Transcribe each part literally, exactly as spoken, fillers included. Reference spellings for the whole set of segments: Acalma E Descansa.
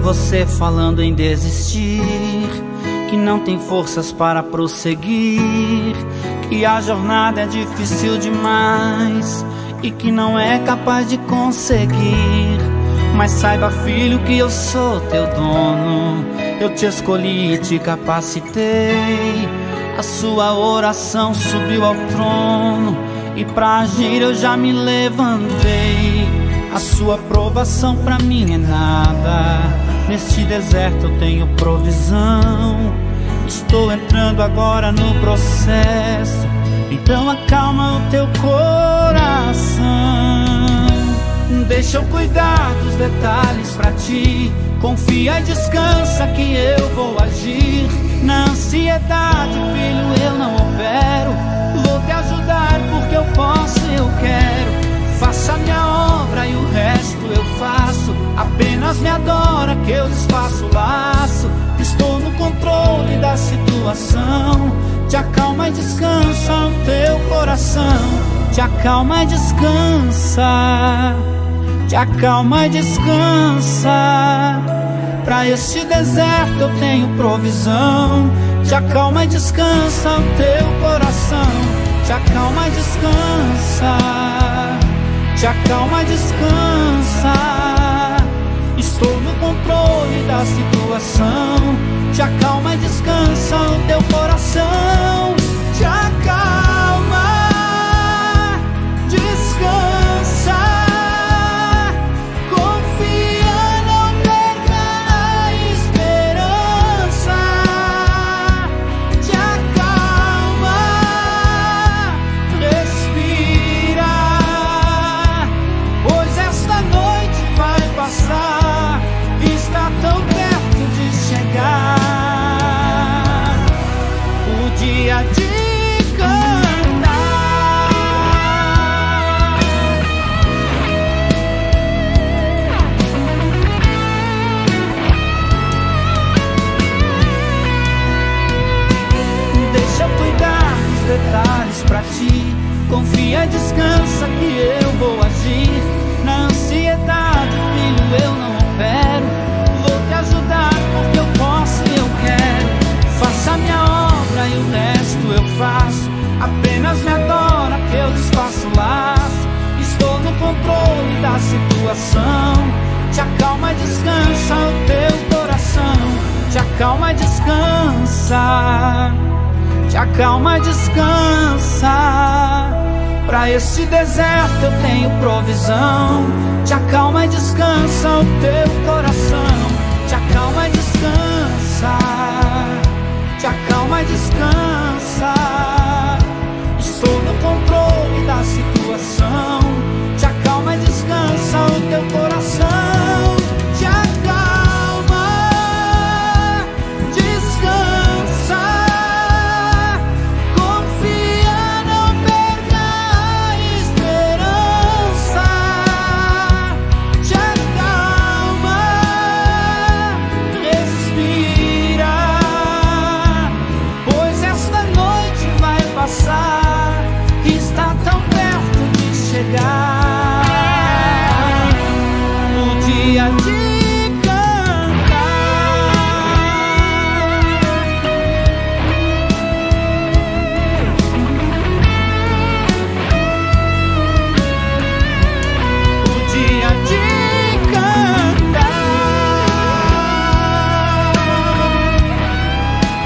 Você falando em desistir, que não tem forças para prosseguir, que a jornada é difícil demais e que não é capaz de conseguir. Mas saiba, filho, que eu sou teu dono, eu te escolhi e te capacitei. A sua oração subiu ao trono e pra agir eu já me levantei. A sua provação pra mim é nada, neste deserto eu tenho provisão. Estou entrando agora no processo, então acalma o teu coração. Deixa eu cuidar dos detalhes pra ti, confia e descansa que eu vou agir. Na ansiedade, filho, eu não opero, vou te ajudar porque eu posso e eu quero. Faça minha obra e o resto eu faço, apenas me adora que eu desfaço o laço. Estou no controle da situação, te acalma e descansa o teu coração. Te acalma e descansa, te acalma e descansa, pra este deserto eu tenho provisão. Te acalma e descansa o teu coração, te acalma e descansa, te acalma e descansa, estou no controle da situação. Te acalma e descansa o teu coração. Te acalma, descansa. Pra ti, confia e descansa que eu vou agir. Na ansiedade, filho, eu não opero, vou te ajudar porque eu posso e eu quero. Faça minha obra e o resto eu faço, apenas me adora que eu desfaço o laço. Estou no controle da situação. Te acalma e descansa o teu coração. Te acalma e descansa, te acalma e descansa, pra este deserto eu tenho provisão. Te acalma e descansa o teu coração. Te acalma e descansa, te acalma e descansa, estou no controle da situação. Te acalma e descansa o teu coração. Te acalma,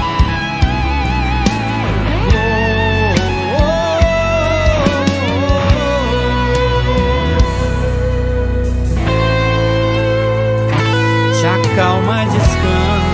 descansa. Te acalma e descansa.